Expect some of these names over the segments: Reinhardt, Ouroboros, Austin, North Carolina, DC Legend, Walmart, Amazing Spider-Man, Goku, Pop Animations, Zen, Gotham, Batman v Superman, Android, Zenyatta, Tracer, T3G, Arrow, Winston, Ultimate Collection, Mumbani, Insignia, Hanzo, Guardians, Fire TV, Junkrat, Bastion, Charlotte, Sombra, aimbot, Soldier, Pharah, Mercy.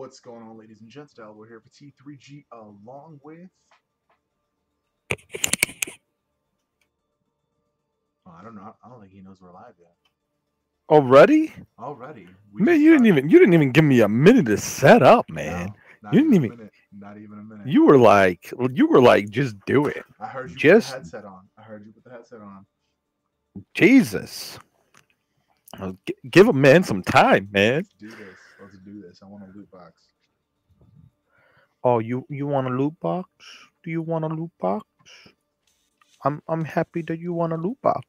What's going on, ladies and gents? We're here for T3G along with... Oh, I don't know. I don't think he knows we're live yet. Already? Already. Man, you didn't even give me a minute to set up, man. No, not even a minute. You were like, just do it. I heard you put the headset on. Jesus. Give a man some time, man. Let's do this. I want a loot box. Oh, you want a loot box? Do you want a loot box? I'm happy that you want a loot box.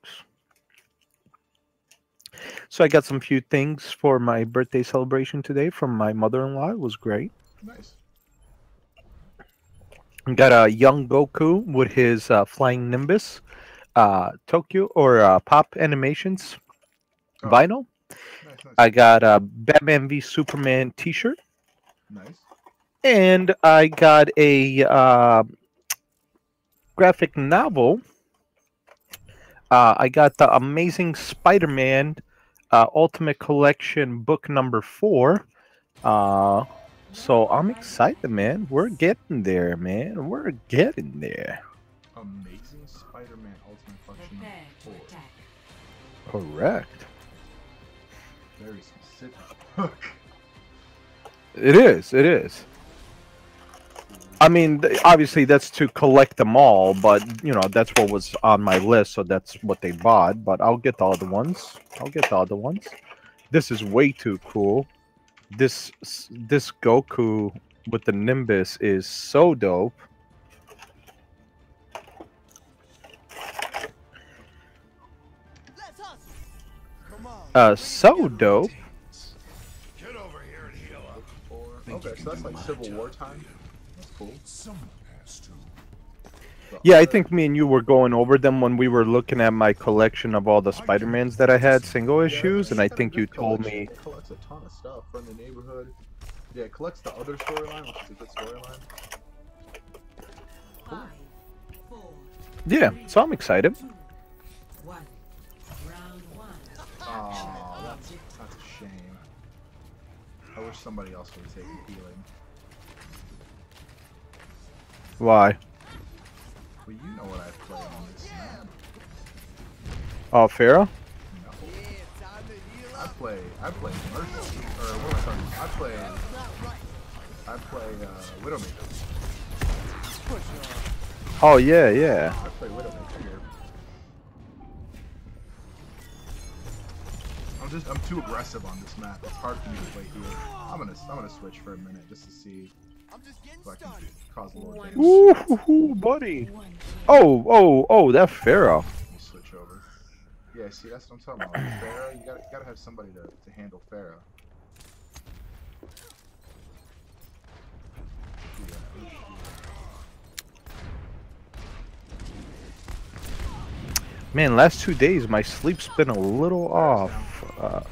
So I got some few things for my birthday celebration today from my mother-in-law. It was great. Nice. Got a young Goku with his flying Nimbus, Tokyo or Pop Animations vinyl. Nice, nice. I got a Batman v Superman T-shirt. Nice. And I got a graphic novel. I got the Amazing Spider-Man Ultimate Collection book number 4. So I'm excited, man. We're getting there, man. We're getting there. Amazing Spider-Man Ultimate Collection number 4. Correct. Very specific book. It is. It is. I mean, obviously that's to collect them all, but you know that's what was on my list, so that's what they bought. But I'll get the other ones. This is way too cool. This Goku with the Nimbus is so dope. So dope. Get over here and heal up. Okay, so that's like Civil War time. That's cool. Yeah, I think me and you were going over them when we were looking at my collection of all the Spider-Mans that I had, single issues, and I think you told me... It collects a ton of stuff from the neighborhood. Yeah, it collects the other storyline, which is a good storyline. Cool. Yeah, so I'm excited. Oh, that's a shame. I wish somebody else would have taken healing. Why? Well, you know what I play on this map. Oh, Pharah? No. I play Mercy, or what was I playing? I play Widowmaker. Oh, yeah, yeah. I play Widowmaker here. I'm too aggressive on this map. It's hard for me to play here. I'm gonna switch for a minute just to see if I can cause a little damage. Ooh, buddy! Oh! That Pharah. We'll switch over. Yeah, see, that's what I'm talking about. Pharah, you gotta have somebody to handle Pharah. Yeah. Man, last 2 days my sleep's been a little off. Damn it.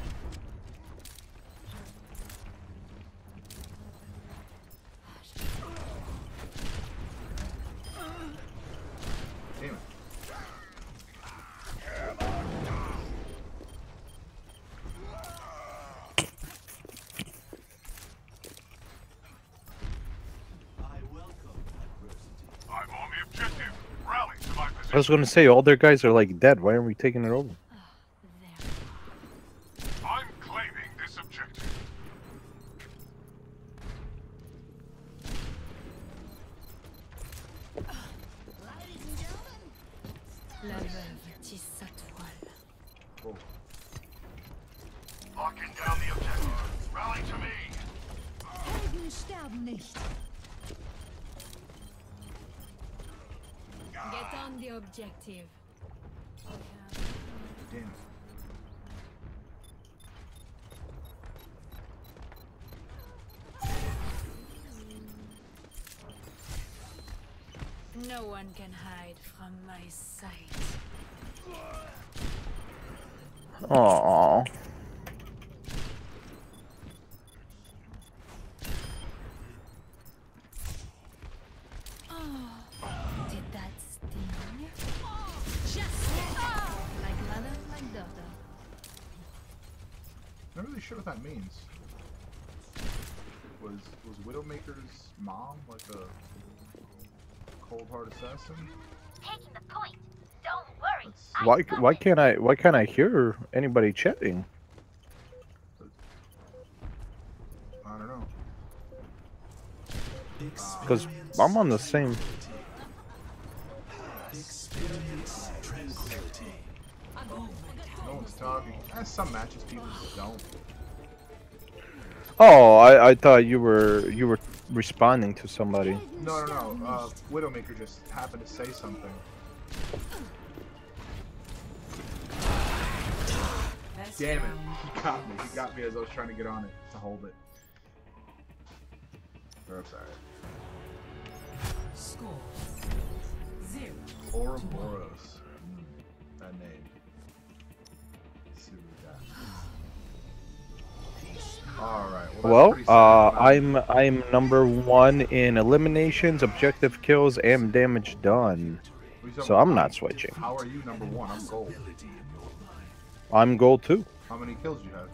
I'm on the objective. Rally to my position. I was gonna say, all their guys are like dead. Why aren't we taking it over? I'm claiming this objective. Whoa. Locking down the objective. Rally to me. Get on the objective. Damn. No one can hide from my sight. Aww. Not really sure what that means. Was Widowmaker's mom like a cold hard assassin? Taking the point. Don't worry. Why can't I hear anybody chatting? I don't know. Because I'm on the same. Experience tranquility. No one's talking. Some matches people just don't. Oh, I thought you were responding to somebody. No. Widowmaker just happened to say something. Damn it! He got me. He got me as I was trying to get on it to hold it. I'm sorry. Score 0. Ouroboros. That name. Let's see what we got. Alright. Well, I'm number 1 in eliminations, objective kills, and damage done. So I'm not switching. How are you number 1? I'm gold. I'm gold too. How many kills do you have?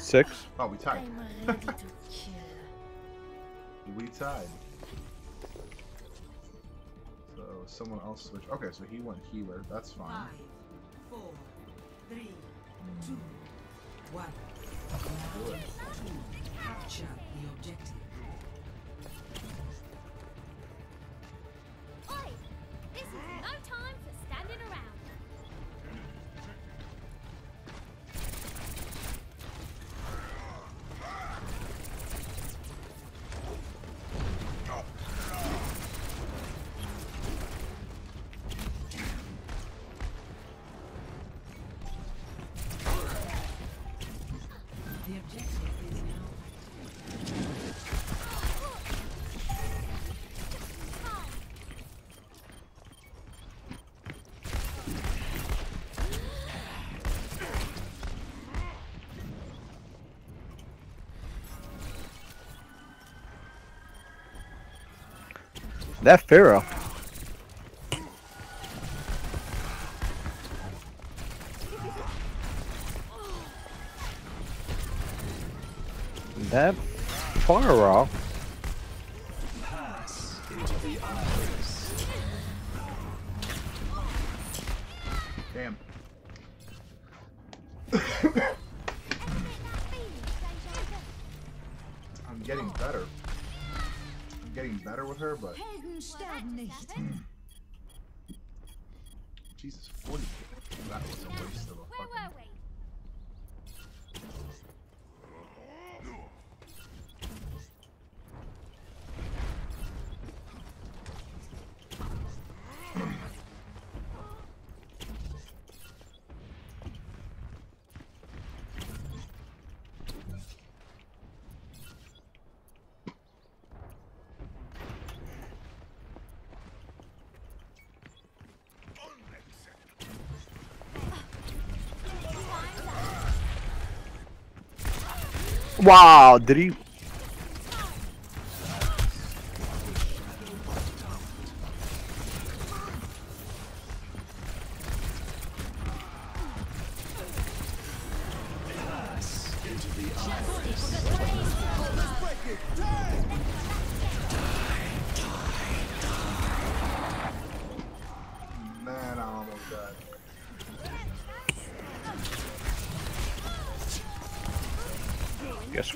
6. Oh, we tied. We tied. So someone else switched. Okay, so he went healer. That's fine. 5, 4, 3, 2, 1. Good. Capture the objective. Oi! This is no time for standing around. That Pharah. That Pharah. Pass into the eyes. Damn. I'm getting better. I'm getting better with her, but. Jesus, 40. That was a waste of a fucking. Wow, did he?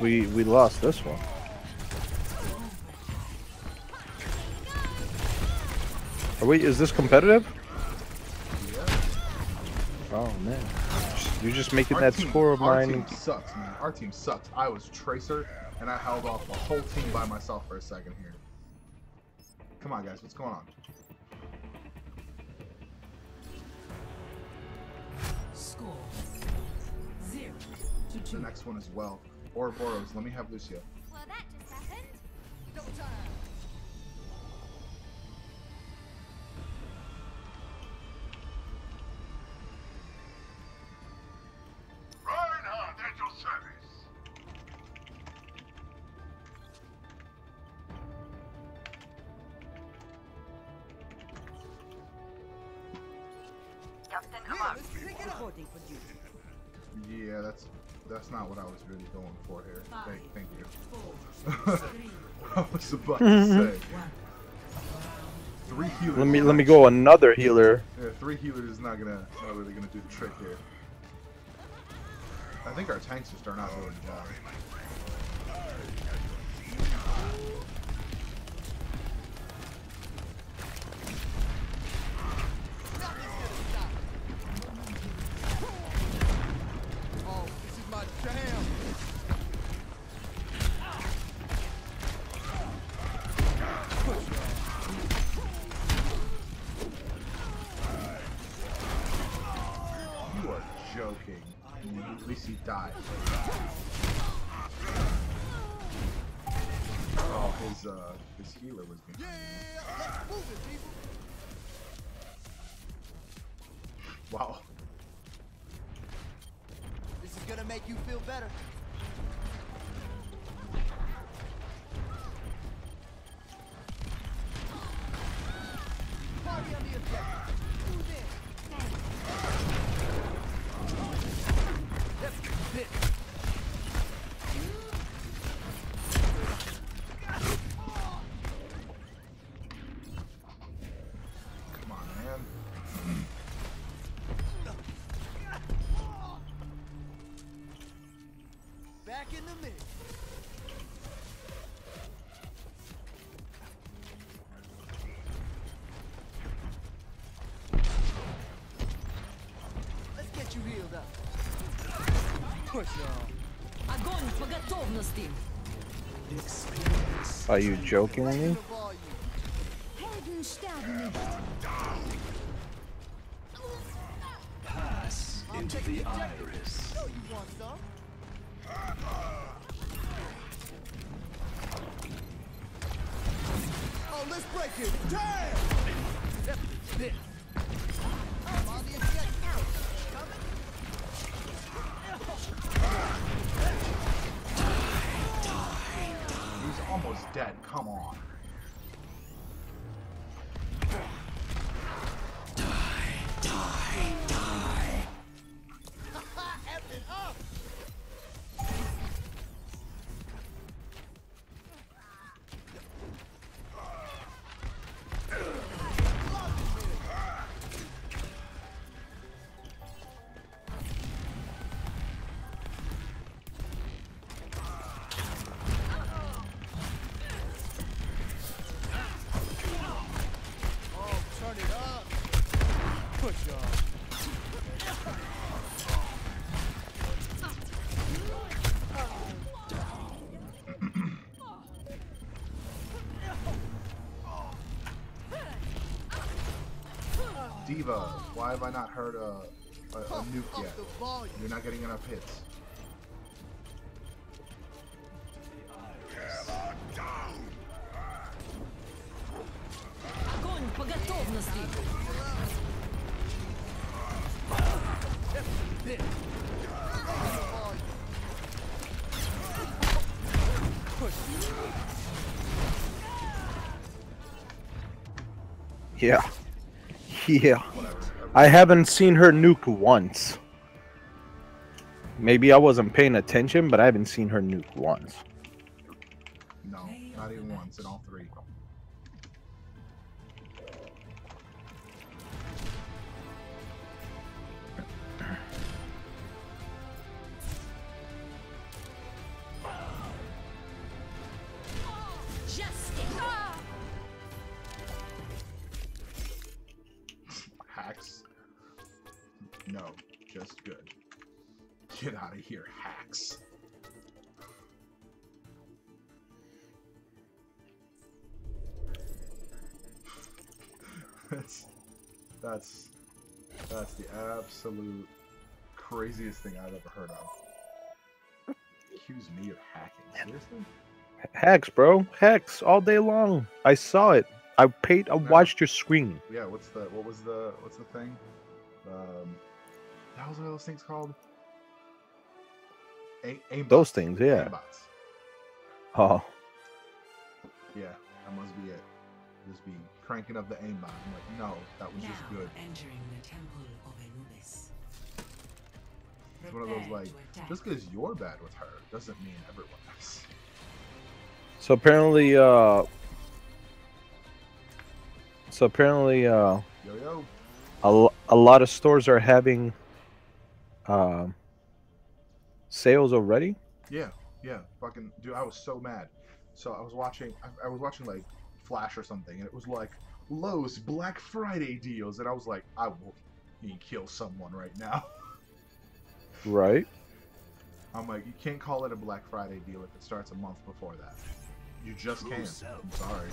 We lost this one. Oh, wait, is this competitive? Yeah. Oh man, you're just making that score of mine. Our team sucks, man. Our team sucks. I was Tracer, and I held off the whole team by myself for a second here. Come on, guys, what's going on? Score 0-2. The next one as well. Ouroboros, let me have Lucio. Well, that just happened. Doctor. Reinhardt at your service. Captain, come on. Yeah, that's That's not what I was really going for here. Thank you. I was about to say. Three healers. Let me go another healer. Yeah, three healers is not really gonna do the trick here. I think our tanks just are not doing the job. Die. Oh, his healer was being. Wow. This is gonna make you feel better. Party on the objective. Do this. Come on, man. Back in the mix. Let's get you healed up. Are you joking me? Pass into the iris. Oh, let's break it. Damn! He's almost dead, come on. Die. F it up. Why have I not heard a nuke yet? You're not getting enough hits. Yeah. Yeah. I haven't seen her nuke once. Maybe I wasn't paying attention, but I haven't seen her nuke once. No, not even once in all three. Get out of here, hacks. That's the absolute craziest thing I've ever heard of. Accuse me of hacking. Seriously? Hacks, bro. Hacks all day long. I saw it. I watched your screen. Yeah, what's the thing? What are those things called? Aimbots. Those things, yeah. Aimbots. Oh. Yeah, that must be it. Just be cranking up the aimbot. I'm like, no, that was now just good. Entering the temple of Anubis. It's one of those, like, just because you're bad with her doesn't mean everyone is. So apparently, yo, yo. A lot of stores are having sales already. Yeah, yeah, fucking dude, I was so mad. So I was watching, I was watching like Flash or something, and it was like Lowe's Black Friday deals, and I was like, I will kill someone right now. Right. I'm like, you can't call it a Black Friday deal if it starts a month before that. You just can't. I'm sorry.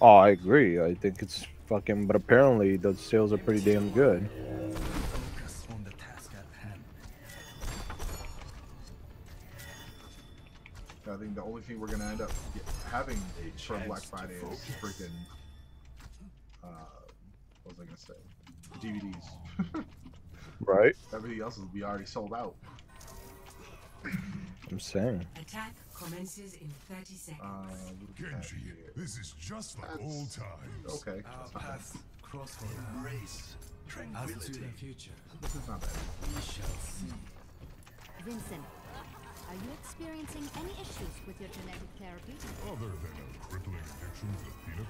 Oh, I agree. I think it's fucking, but apparently those sales are pretty damn good. Focus on the task at hand. I think the only thing we're gonna end up having for Black Friday is freaking. What was I gonna say? DVDs. Right. Everything else will be already sold out. I'm saying. Attack commences in 30 seconds. Genji, this is just like old times. Okay. Embrace tranquility. This is not bad. We shall see. Vincent, are you experiencing any issues with your genetic therapy? Other than a crippling addiction to peanut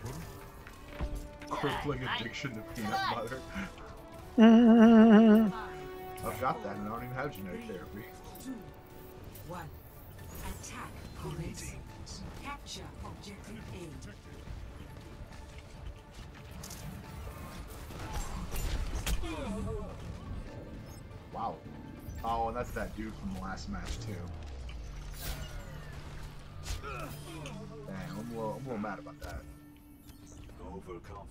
butter. Crippling addiction to peanut butter. I've got that and I don't even have genetic therapy. 2, 1. Attack commencing. Capture objective A. Wow. Oh, and that's that dude from the last match too. Damn, I'm a little mad about that.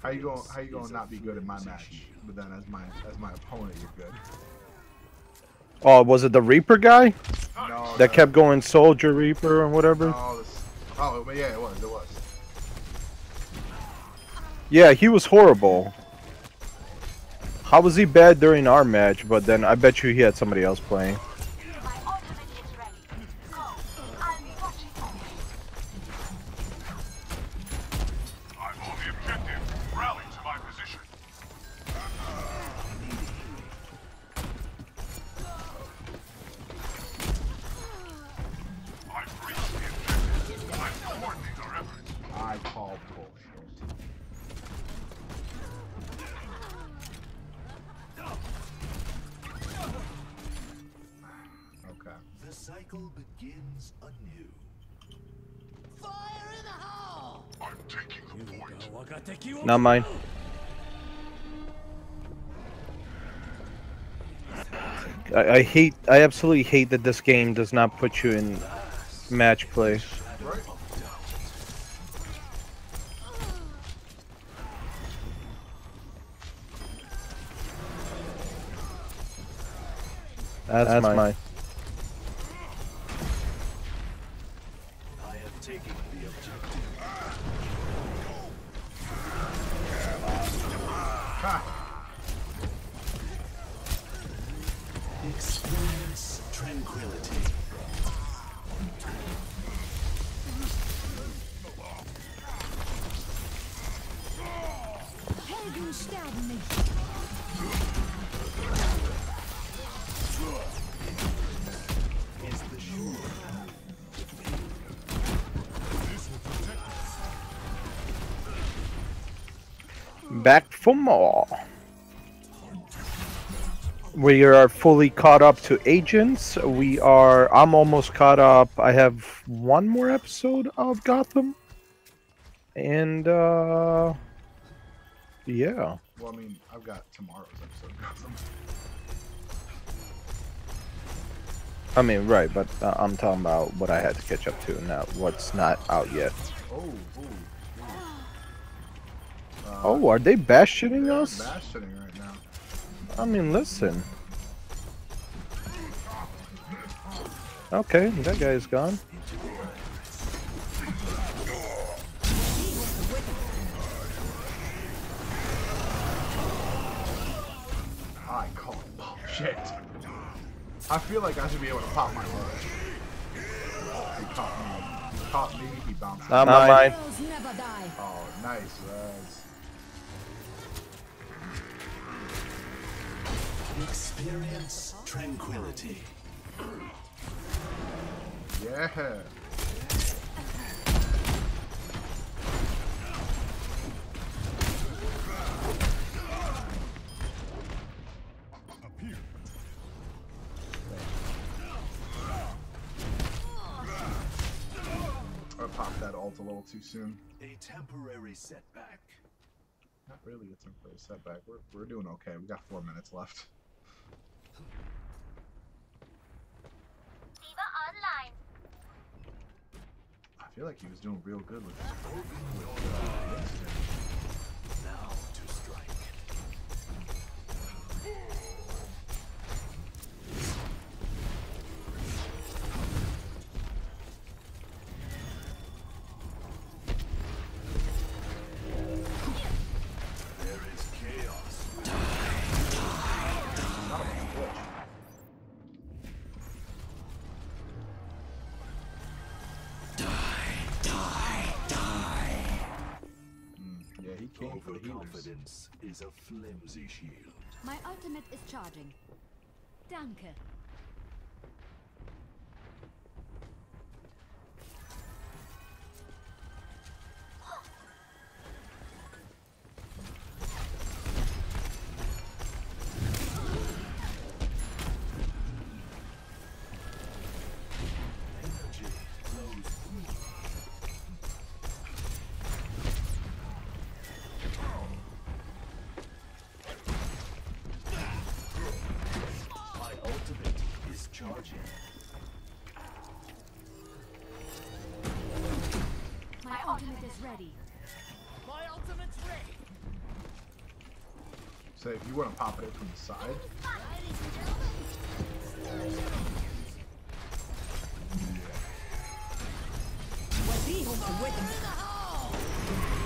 How you gonna not be good in my match, but then as my opponent you're good? Oh, was it the Reaper guy? No, that kept going Soldier Reaper or whatever. Oh, but yeah, it was. Yeah, he was horrible. How was he bad during our match? But then I bet you he had somebody else playing. Not mine. I absolutely hate that this game does not put you in match play. Right. That's mine. Back for more. We are fully caught up to agents. I'm almost caught up. I have one more episode of Gotham. And yeah. Well, I mean, I've got tomorrow's episode of Gotham. I mean, right, but I'm talking about what I had to catch up to, not what's not out yet. Oh, ooh. Oh, are they Bastioning us? Bastioning right now. I mean, listen. Okay, that guy is gone. I call it bullshit. I feel like I should be able to pop my load. He caught me, he bounced. Not mine. Oh, nice, Raz. Experience tranquility. Yeah. A little too soon. A temporary setback. Not really a temporary setback. We're doing okay. We got 4 minutes left. Diva online. I feel like he was doing real good with this. Now to strike. Confidence is a flimsy shield. My ultimate is charging. Danke. So if you want to pop it from the side.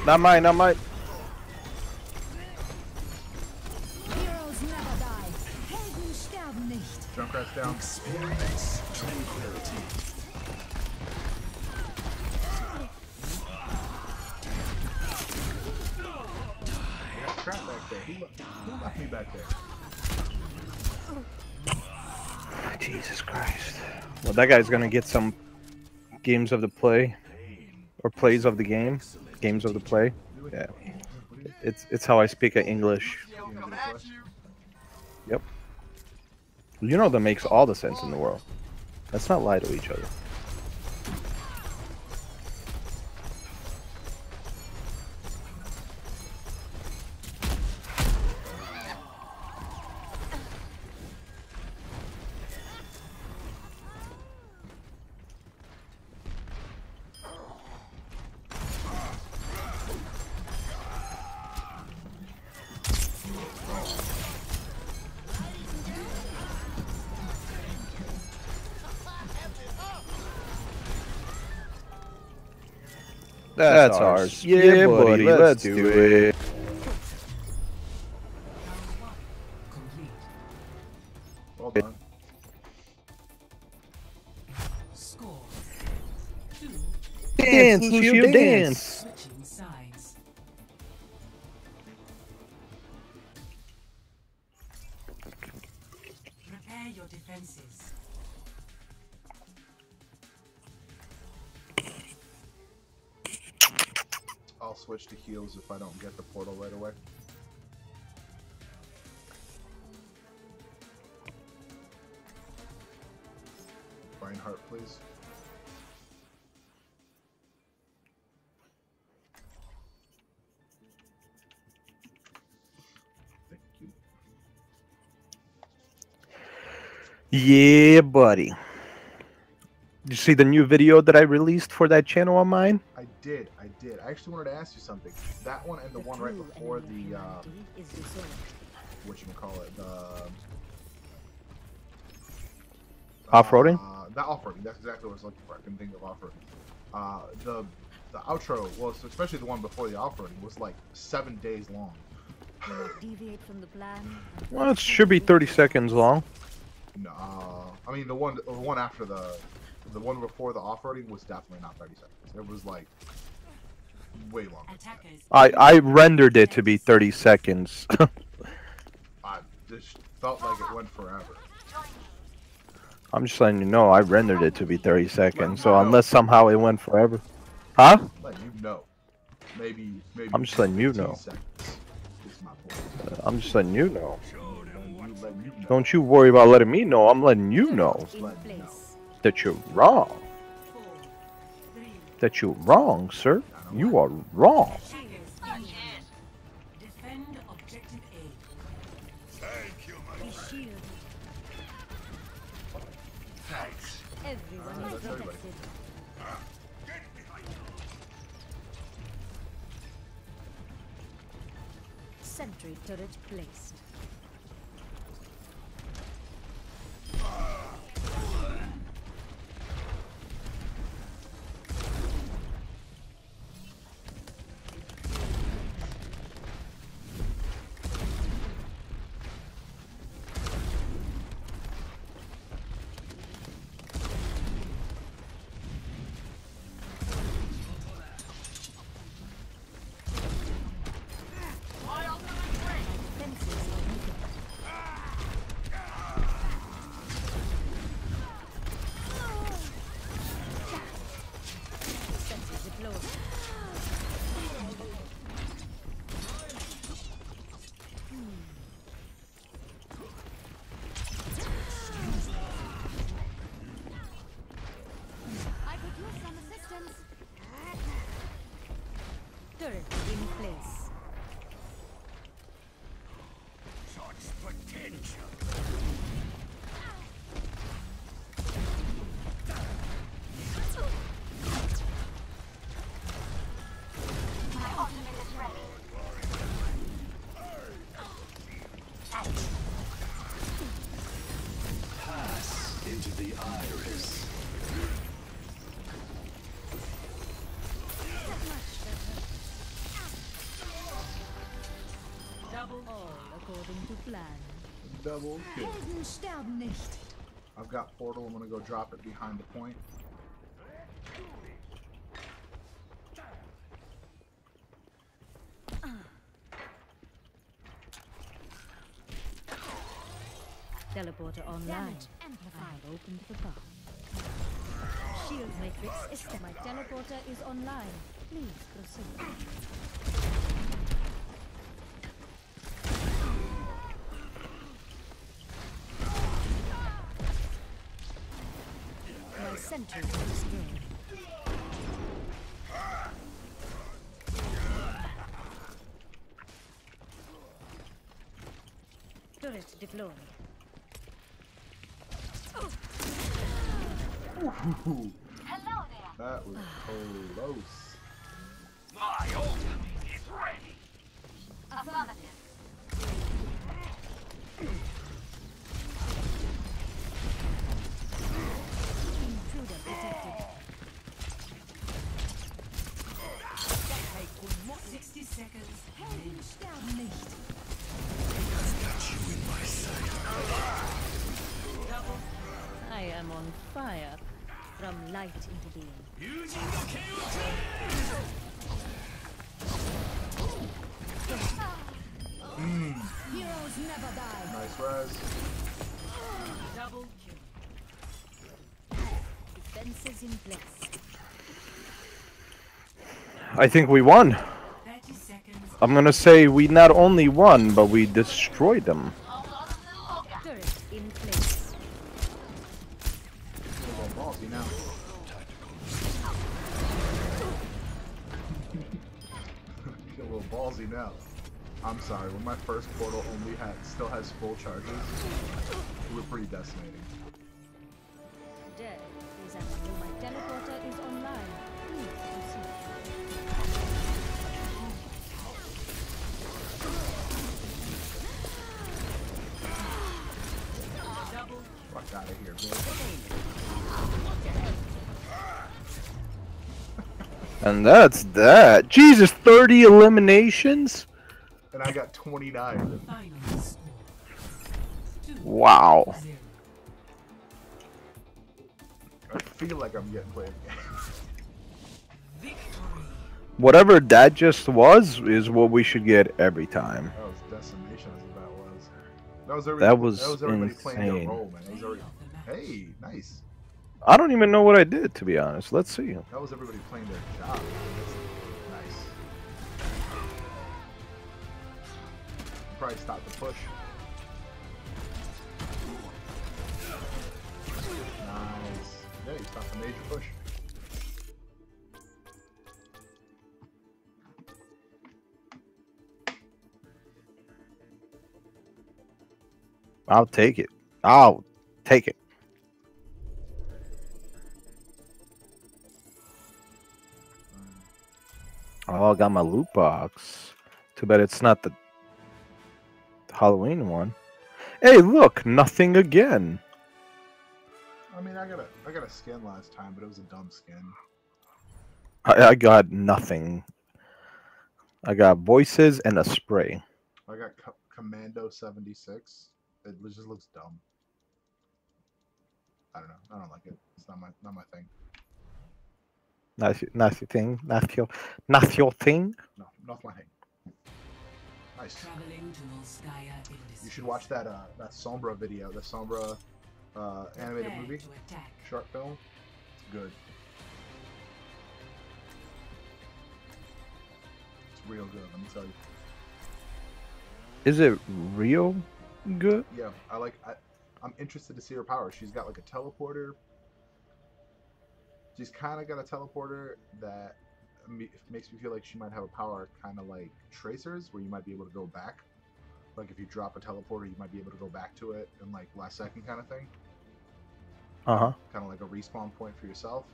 Not mine, not mine. Heroes never die. Helden sterben nicht. Junkrat's down. Experience tranquility. Who left me back there? Jesus Christ. Well, that guy's gonna get some games of the play. Or plays of the game. Games of the play. Yeah. It's how I speak English. Yep. You know that makes all the sense in the world. Let's not lie to each other. That's ours. Yeah, buddy, let's do it. Well done. Score. Dance, Lucio, dance. Prepare your defenses. I'll switch to heals if I don't get the portal right away. Reinhardt, please. Thank you. Yeah, buddy. Did you see the new video that I released for that channel on mine? I did. I actually wanted to ask you something. That one and the one right before the, whatchamacallit, off-roading? Not off-roading, that's exactly what I was looking for. I couldn't think of off-roading. The outro, well, so especially the one before the off-roading, was like 7 days long. Deviate from the plan. Well, it should be 30 seconds long. No, I mean, the one after the one before the off-roading was definitely not 30 seconds. It was like way longer. I rendered it to be 30 seconds. I just felt like it went forever. I'm just letting you know, I rendered it to be 30 seconds, so unless somehow it went forever. Huh? Let you know. Maybe I'm just letting you know. I'm just letting you know. Don't you worry about letting me know, I'm letting you know. That you're wrong. That you're wrong, sir. You are wrong. Sentry turret placed. Double kill. I've got portal. I'm gonna go drop it behind the point. Teleporter online. I've opened the bar. Shield matrix is my teleporter is online. Please proceed. Center to the screen. Turret deployed. Hello there. That was close. My ultimate is ready. Affirmative. I am on fire from light into being. Using the KO. Heroes never die. Nice res. Double kill. Defenses in place. I think we won. I'm gonna say we not only won, but we destroyed them. I'm sorry, when my first portal only still has full charges, we were pretty decimating. Dead is actually my teleporter is online. Fuck out of here, bitch. And that's that. Jesus, 30 eliminations? And I got 29 of them. Wow. I feel like I'm getting played again. Whatever that just was is what we should get every time. That was decimation is what that was. That was everybody insane. Playing their role, man. That was everybody, hey, nice. I don't even know what I did, to be honest. Let's see. That was everybody playing their job. Nice. Probably stop the push. Nice. Yeah, you stopped the major push. I'll take it. I'll take it. Oh, I got my loot box. Too bad it's not the Halloween one. Hey, look, nothing again. I mean, I got a skin last time, but it was a dumb skin. I got nothing. I got voices and a spray. I got Commando 76. It just looks dumb. I don't know. I don't like it. It's not my thing. Not your thing. Not your thing. No, not my thing. Nice. You should watch that Sombra video, the Sombra animated movie, short film. It's good. It's real good. Let me tell you. Is it real? Good. Yeah, I'm interested to see her power. She's got like a teleporter. She's kind of got a teleporter that makes me feel like she might have a power kind of like Tracer's, where you might be able to go back. Like if you drop a teleporter, you might be able to go back to it in like last second kind of thing. Kind of like a respawn point for yourself.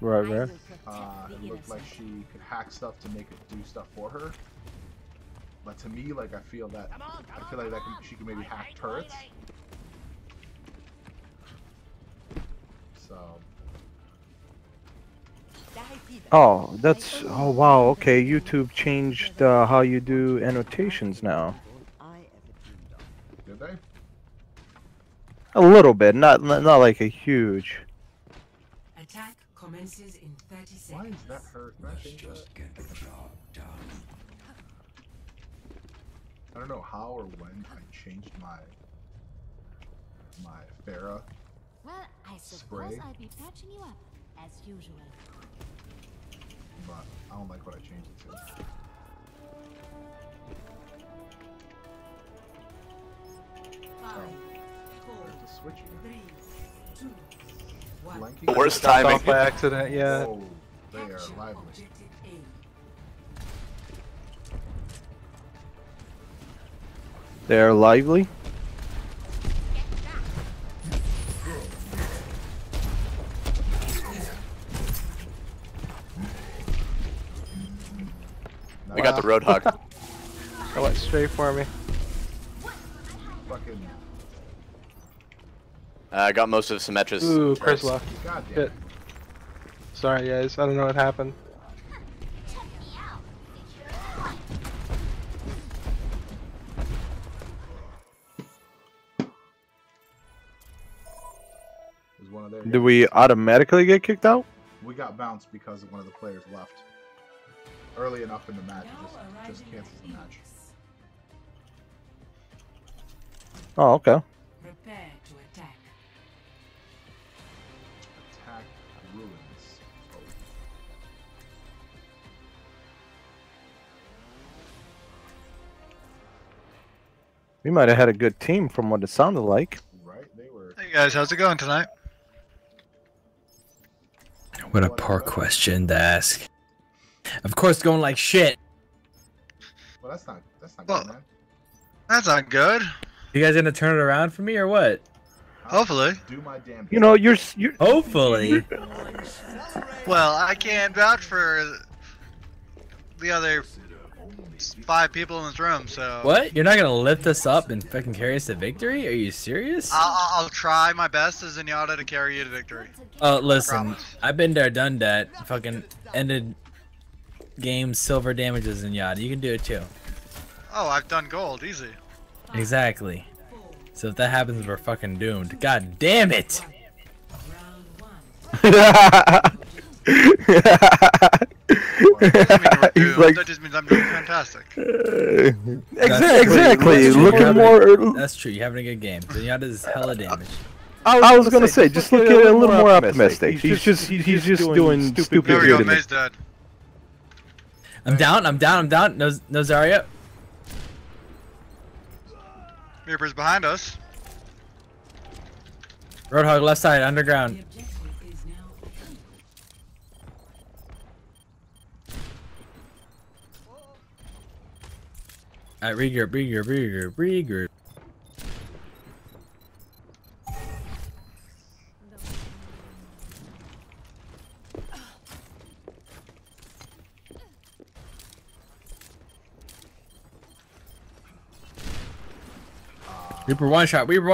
Right, right. It looked like she could hack stuff to make it do stuff for her. But to me, like I feel like she can maybe hack turrets. So. Oh, that's wow. Okay, YouTube changed how you do annotations now. Did they? A little bit, not like a huge. Attack commences in 30 seconds. Why is that hurt? Let's just get the job done. I don't know how or when I changed my Pharah spray. I'd be patching you up as usual. But I don't like what I changed it to. Five, four, three, two, one. Worst timing by accident, yeah. Oh, they are lively. They're lively. We got the Roadhog. That went straight for me. Fucking. I got most of Symmetra's. Ooh, Chris left. Shit. Sorry guys, I don't know what happened. Did we automatically get kicked out? We got bounced because one of the players left early enough in the match. Just cancels the match. Oh, okay. Prepare to attack. Attack ruins. Oh. We might have had a good team from what it sounded like. Right, they were. Hey guys, how's it going tonight? What a park question to ask. Of course, going like shit. Well, that's not good, man. That's not good. You guys gonna turn it around for me or what? Hopefully. Do my damn. You know, you're hopefully. Well, I can't vouch for the other 5 people in this room, so. What? You're not gonna lift us up and fucking carry us to victory? Are you serious? I'll try my best as Zenyatta to carry you to victory. Listen, I've been there, done that. Fucking ended game silver damages Zenyatta. You can do it too. Oh, I've done gold, easy. Exactly. So if that happens, we're fucking doomed. God damn it! He's like, that just means I'm doing fantastic. Exactly. Looking more. That's true. You're having a good game. Zenyatta's hella damage. I was gonna say, just look at it a little more optimistic. He's just doing stupid. There we go, May's dead. I'm down. No Zarya. Reaper's behind us. Roadhog left side, underground. Alright, regroup. Reaper one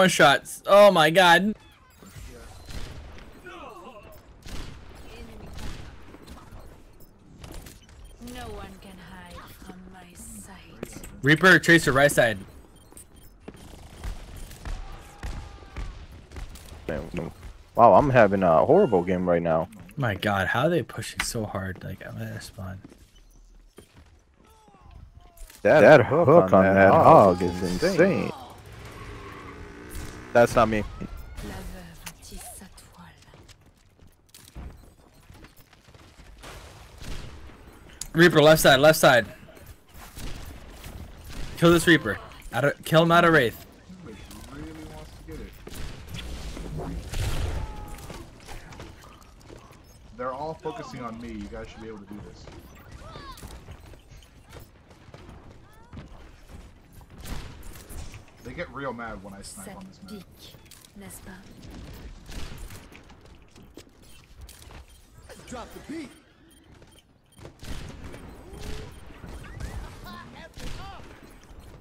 shot. Oh my god. No one can hide from my sight. Reaper, Tracer, right side. Wow, I'm having a horrible game right now. My god, how are they pushing so hard? Like, I'm gonna spawn. That hook on that hog is insane. That's not me. Reaper, left side. Kill this Reaper. Kill him out of Wraith. They're all focusing on me. You guys should be able to do this. They get real mad when I snipe on this map. Drop the beat.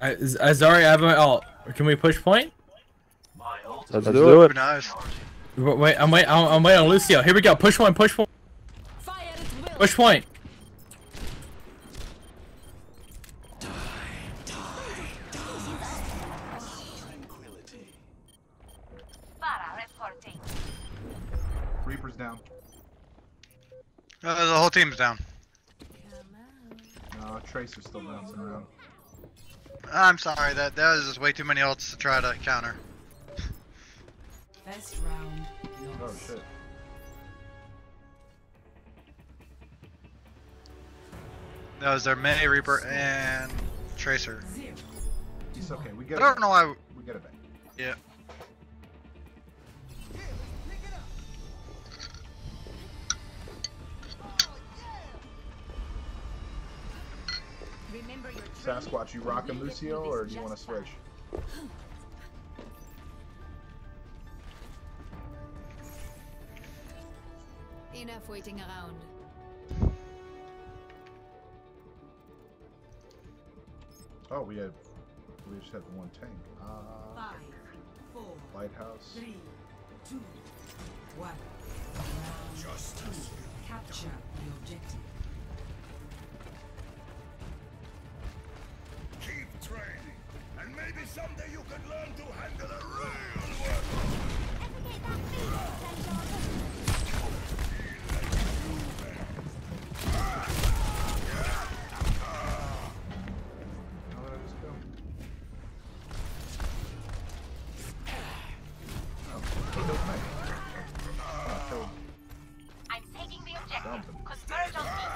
Zarya, I have my ult. Can we push point? Let's do it. Nice. Wait, I'm waiting on Lucio. Here we go. Push one. Push point. Reaper's down. The whole team's down. No, Tracer's still bouncing around. I'm sorry, that was just way too many ults to try to counter. Best round. Oh shit. That was their May, Reaper, and Tracer. It's okay, we get it. I don't know why we get it back. Yeah. Sasquatch, you rockin' Lucio, or do you want to switch? Enough waiting around. Oh, we just had the one tank. 5, 4, lighthouse. 3, 2, 1. Justice. Capture the objective. Maybe someday you could learn to handle a real one. I'm taking the objective. Converge on me.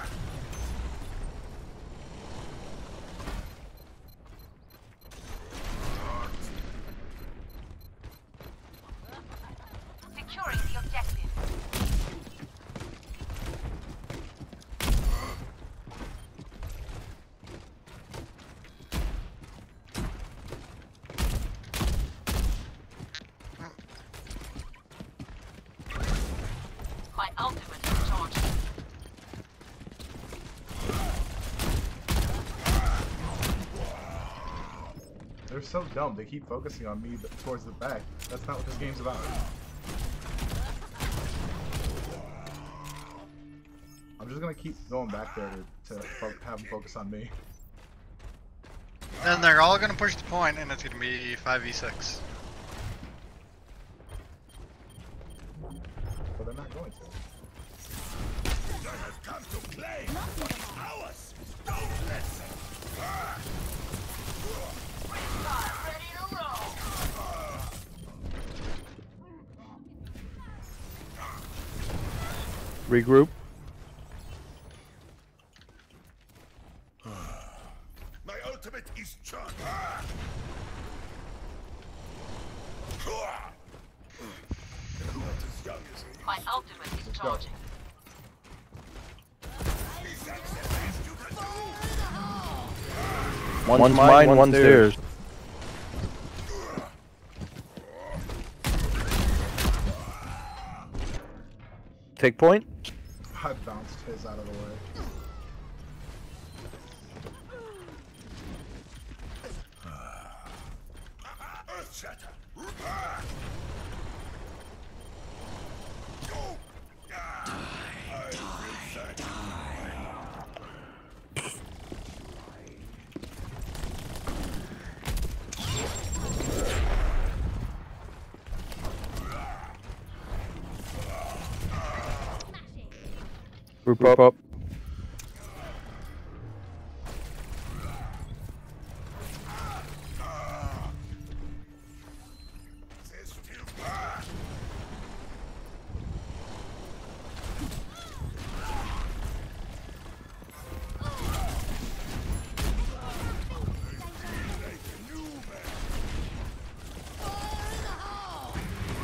They're so dumb, they keep focusing on me towards the back. That's not what this game's about. I'm just gonna keep going back there to have them focus on me. Then they're all gonna push the point and it's gonna be 5v6. But they're not going to. Regroup. My ultimate is charged. My ultimate is charging. One's mine, one's theirs. Take point? I bounced his out of the way. Group up.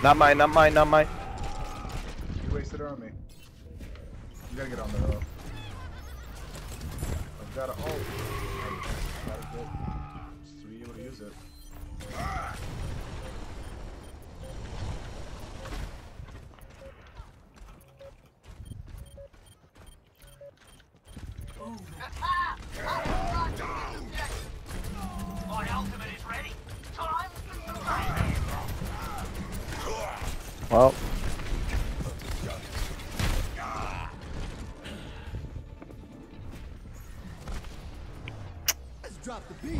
Not mine, not mine, not mine. You wasted her on me. You gotta get on there, though. I've gotta. Oh! I gotta get. Just to be able to use it. My ultimate is ready. Time to fight. Well.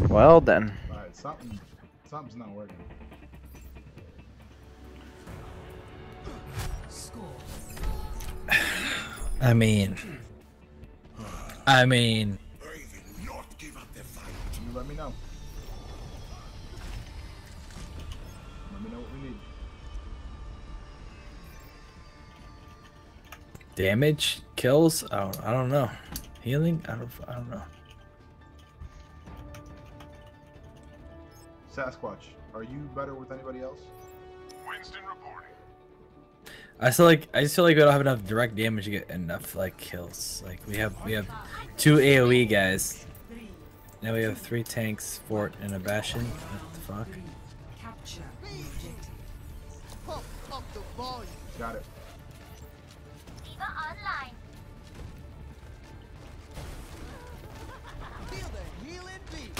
Well then. Alright, something's not working. I mean. You let me know. Let me know what we need. Damage, kills. I don't know. Healing. I don't know. Sasquatch, are you better with anybody else? Winston reporting. I just feel like we don't have enough direct damage to get enough like kills. Like we have 2 AoE guys. Now we have 3 tanks, Fort, and a Bastion. What the fuck? Got it. Diva online. Feel the healing beat.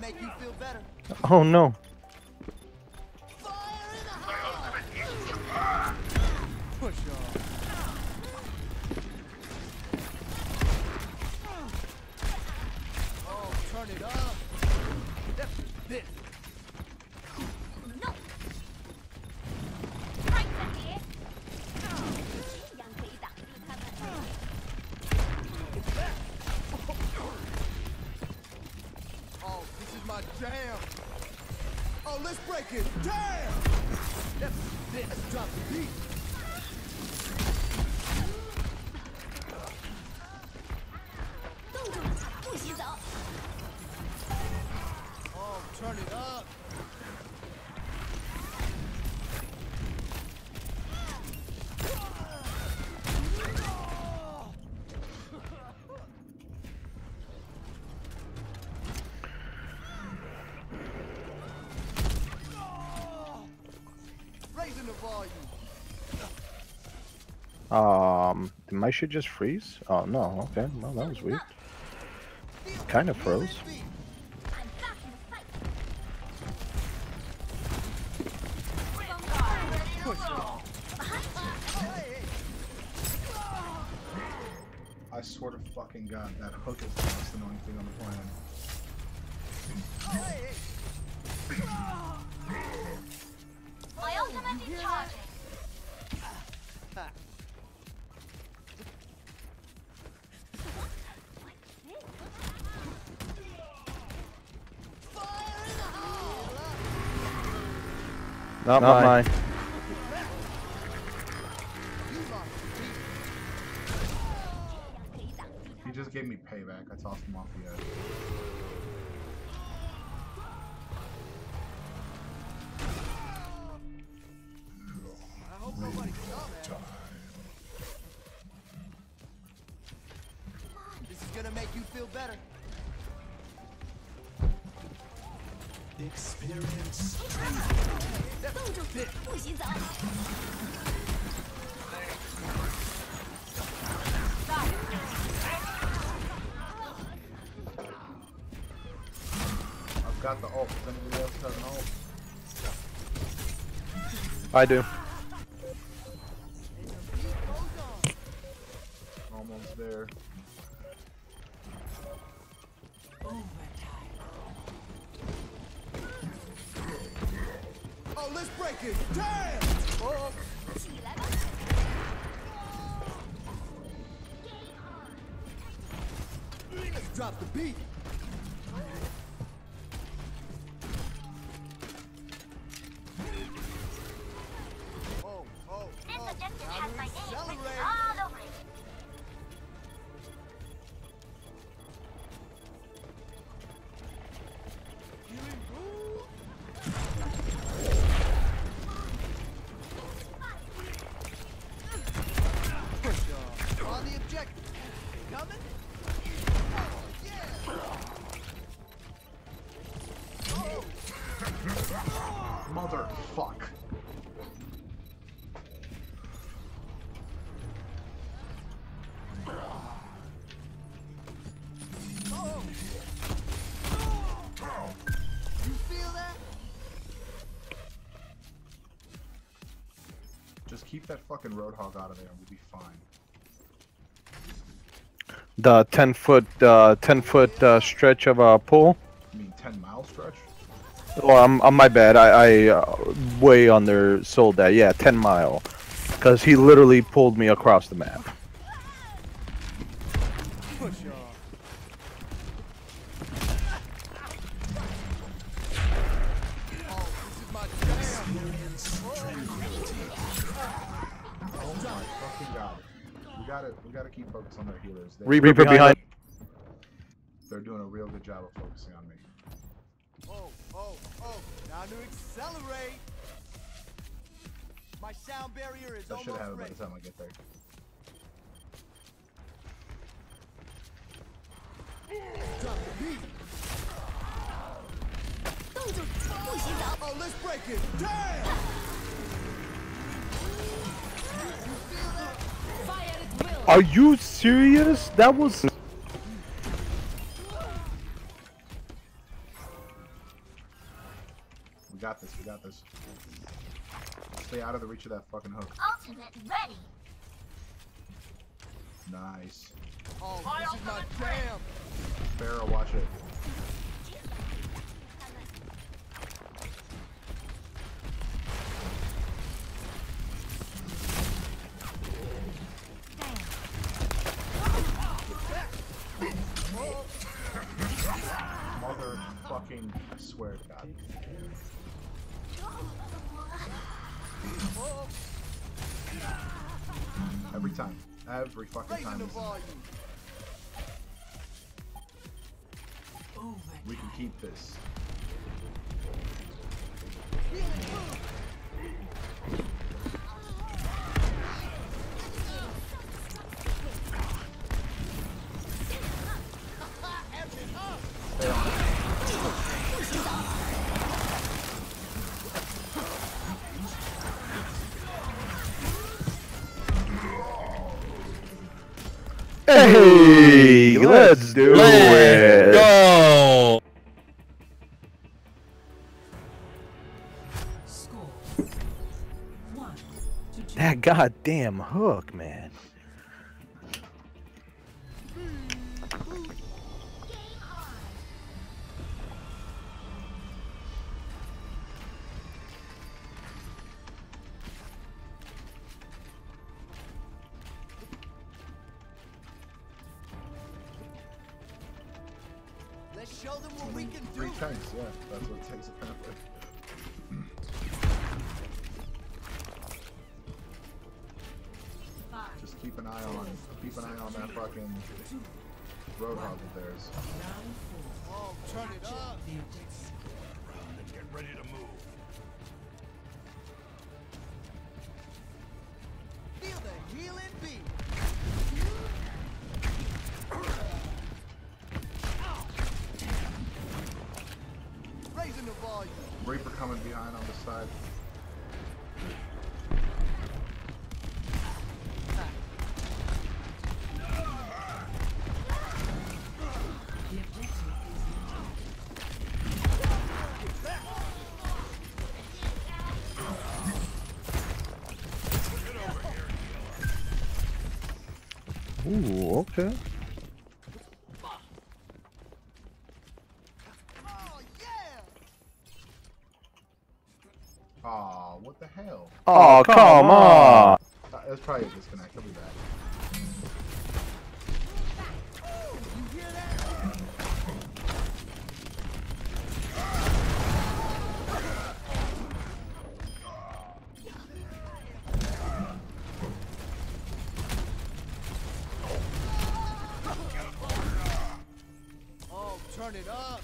Make you feel better. Oh no. Fire in the hole. Push off. Oh, turn it up. That's this. No. Right here. My jam. Oh, let's break it down. Let's drop the beat. Oh, turn it up. Did my shit just freeze? Oh no, okay, well that was weird. It kind of froze. I swear to fucking god, that hook is the most annoying thing on the planet. My ultimate is charging. Not mine. He just gave me payback. I tossed him off the edge. I hope nobody saw that. This is gonna make you feel better. Experience. I've got the ult. Does anybody else have an ult? I do. Almost there. Let's break it. Damn! Oh. Let's drop the beat. Oh. This objective has my name written all over it. Motherfuck. You feel that? Just keep that fucking Roadhog out of there and we'll be fine. The 10 foot stretch of a pool. You mean 10-mile stretch? Well, I'm my bad. I way under sold that. Yeah, 10-mile, because he literally pulled me across the map. We gotta keep focused on their healers. Reaper behind. They're doing a real good job of focusing on me. Oh! Now to accelerate. My sound barrier is almost ready. I should have it by the time I get there. Drop the beat. Oh, let's break it. Damn! You feel that? Fire at will. Are you serious? That was. We got this. Stay out of the reach of that fucking hook. Ultimate ready. Nice. Oh, this is not jam. Pharah, watch it. Mother fucking, I swear to God. Every fucking time. We can keep this. Hey, let's do it. Go. That goddamn hook, man. Keep an eye on that fucking Roadhog of theirs. Oh, turn it up! Let's get ready to move. Feel the healing beat. Raising the volume. Reaper coming behind on the side. Ooh, okay. Oh, yeah. Aw, what the hell? Oh, come on! That's probably a disconnect. He'll be back. Turn it up.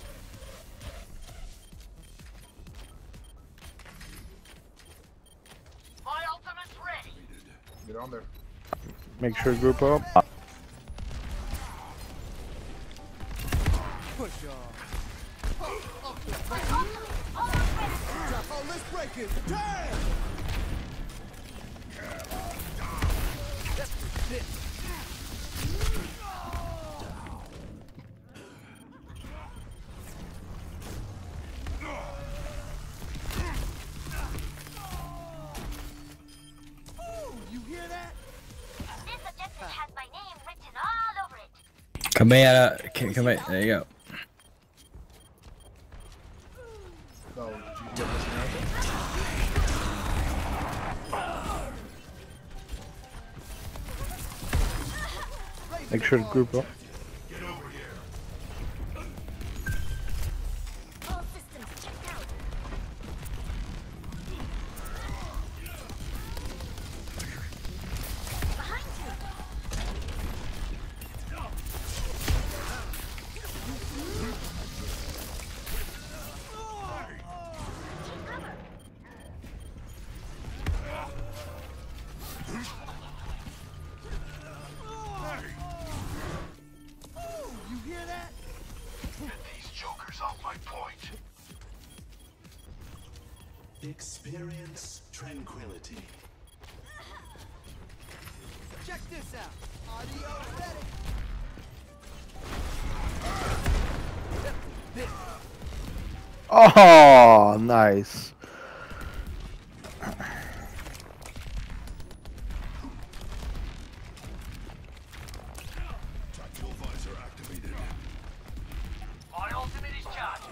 My ultimate's ready. Get on there. Make sure to group up. Push off. Oh, let's break it. Damn. That's for shit. Come here, there you go. So, did you get this? Make sure to group up. Get over here. All systems checked out. Behind you. Experience tranquility. Check this out. Audio ready. This. Oh, nice. Tactical visor activated. My ultimate is charging.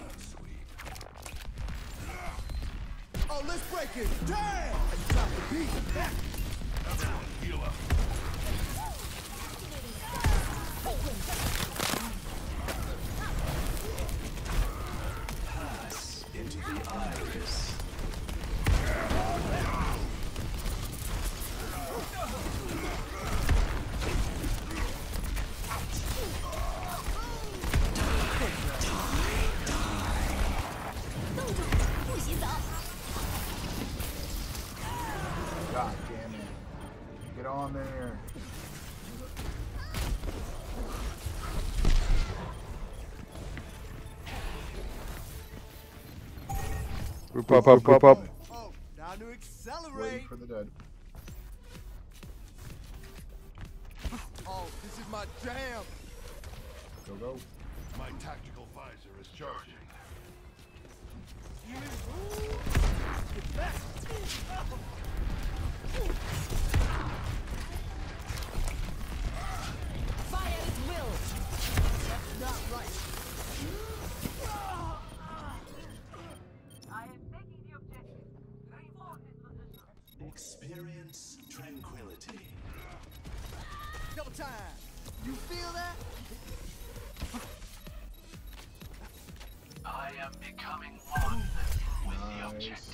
Oh, let's break it! Damn! I dropped the beat! That's one healer. Pass into the iris. God damn it. Get on there. Group up. Oh, time to accelerate. Waiting for the dead. Oh, this is my jam. Go, go. My tactical visor is charging. Get back. Fire at will. That's not right. I am taking the objective. Reinforce his position. Experience tranquility. Double time. You feel that? I am becoming one with the objective.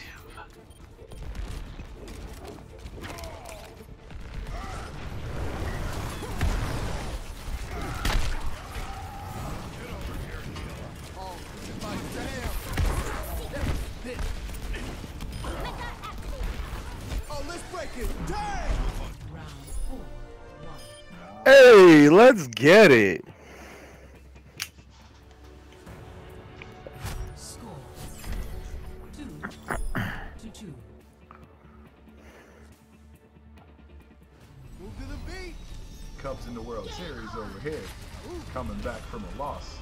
Hey, let's get it. Score 2-2. Move to the beat. Cubs in the World Series over here. Coming back from a loss.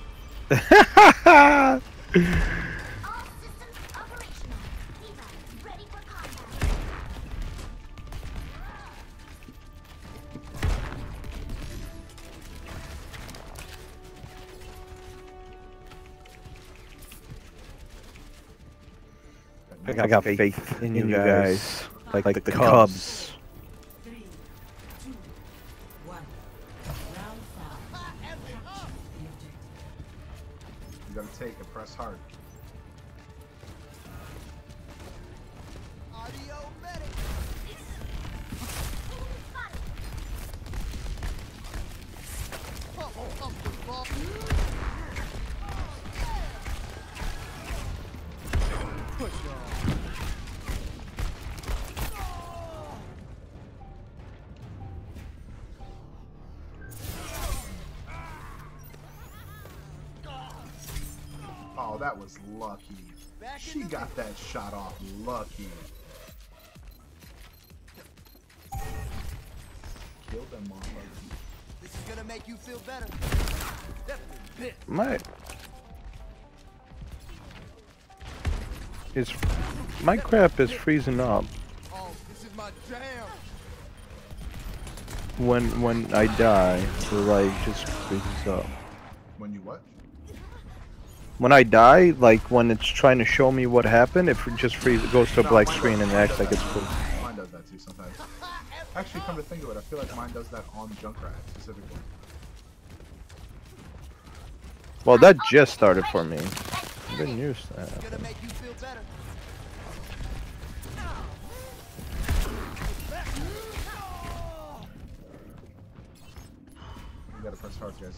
I got faith in you guys, like the Cubs. 3, 2, 1, round 5. You gotta take and press hard. That was lucky. She got that shot off lucky. Kill them all. This is gonna make you feel better. My crap is freezing up. Oh, this is my jam. When I die, the like just freezes up. When you what? When I die, like when it's trying to show me what happened, it just freezes, goes to a black screen and acts like it's cool. Mine does that too sometimes. Actually, come to think of it, I feel like mine does that on Junkrat specifically. Well, that just started for me. I didn't use that. You gotta press hard, guys.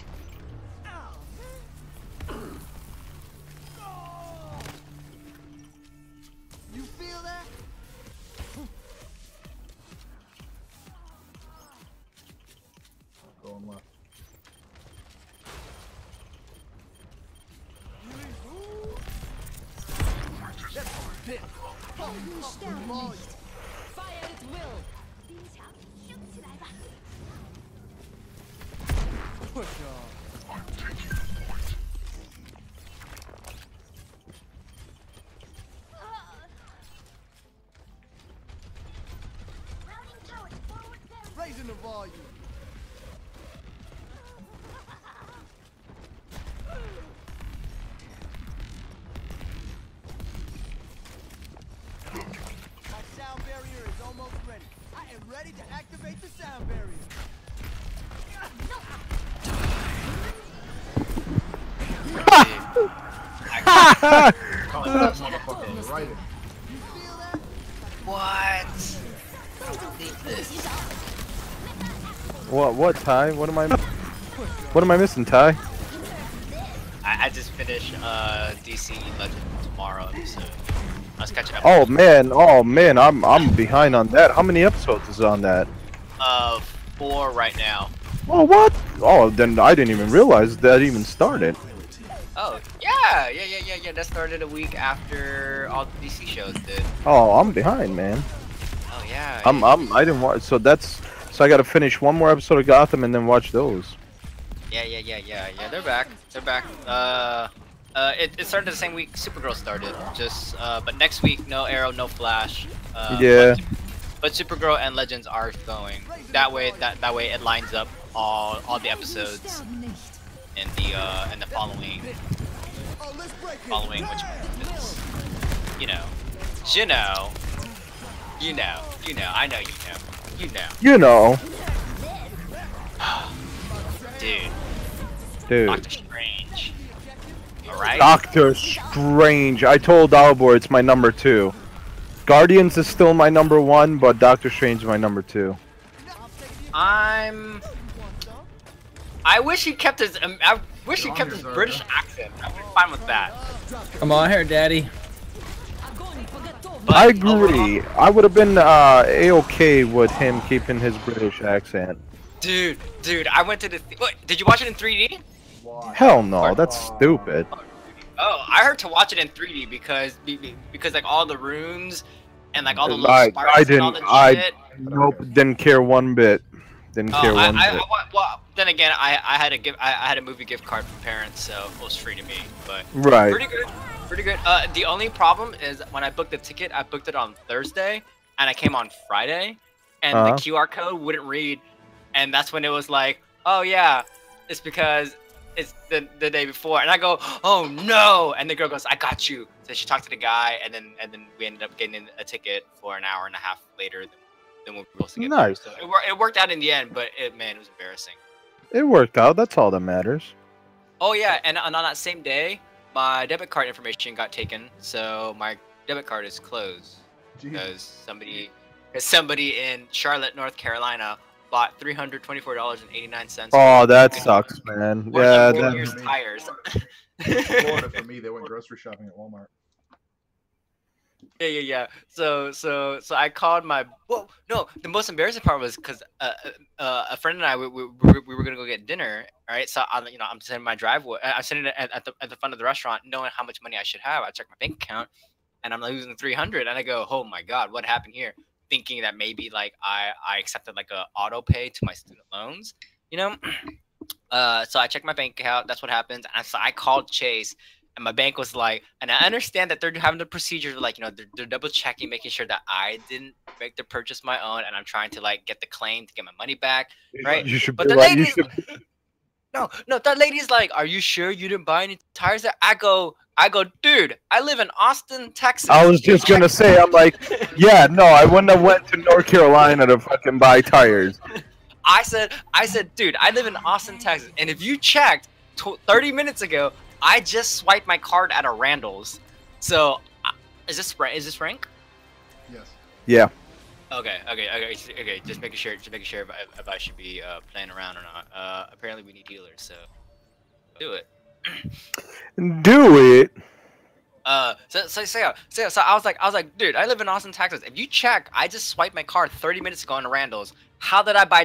What Ty? What am I missing, Ty? I just finished DC Legend tomorrow, so I was catching up. Oh man, I'm behind on that. How many episodes is on that? 4 right now. Oh what? Oh then I didn't even realize that even started. Oh yeah. That started a week after all the DC shows did. Oh, I'm behind, man. Oh yeah. I didn't watch. So I gotta finish one more episode of Gotham and then watch those. Yeah, they're back. They're back. It started the same week Supergirl started. Just but next week no Arrow, no Flash. Yeah. But Supergirl and Legends are going. That way it lines up all the episodes in the following which is, you know. Dude. Doctor Strange. All right. Doctor Strange. I told Albor it's my number 2. Guardians is still my number 1, but Doctor Strange is my number 2. I wish he kept his. I wish he kept his British accent. I would be fine with that. Come on here, Daddy. But I agree. I would have been A-okay with him keeping his British accent. Dude, I went to the. Wait, did you watch it in 3D? Hell no, that's stupid. Oh, I heard to watch it in 3D because like all the rooms and like all the little sparks and all that shit. Nope, didn't care one bit. Didn't care one bit. Well, then again, I had a movie gift card from parents, so it was free to me. But right, pretty good. Pretty good. The only problem is when I booked the ticket, I booked it on Thursday, and I came on Friday, and the QR code wouldn't read, and that's when it was like, oh yeah, it's because it's the day before, and I go, oh no, and the girl goes, I got you. So she talked to the guy, and then we ended up getting a ticket for an hour and a half later than we were supposed to get. Nice. So it worked out in the end, but man, it was embarrassing. It worked out. That's all that matters. Oh yeah, and on that same day, my debit card information got taken, so my debit card is closed because somebody in Charlotte, North Carolina, bought $324.89. Oh, that sucks, man. Yeah, that's tires. Florida for me, they went grocery shopping at Walmart. Yeah. So I called my. Whoa, no. The most embarrassing part was because a friend and I we were gonna go get dinner. All right, so I'm sitting in my driveway. I'm sitting at the front of the restaurant, knowing how much money I should have. I check my bank account, and I'm losing $300. And I go, oh my god, what happened here? Thinking that maybe like I accepted like a auto pay to my student loans, So I checked my bank account. That's what happens. And so I called Chase. And my bank was like, and I understand that they're having the procedure, like, they're double checking, making sure that I didn't make the purchase my own, and I'm trying to like get the claim to get my money back, right? You should, but the lady, no, that lady's like, are you sure you didn't buy any tires there? I go, dude, I live in Austin, Texas. I was just gonna say, I'm like, yeah, no, I wouldn't have went to North Carolina to fucking buy tires. I said, dude, I live in Austin, Texas, and if you checked 30 minutes ago. I just swiped my card at a Randall's. So, is this Frank? Yes. Yeah. Okay. Just making sure if I should be playing around or not. Apparently we need healers, so do it. Do it. So I was like, dude, I live in Austin, Texas. If you check, I just swiped my card 30 minutes ago in a Randall's. How did I buy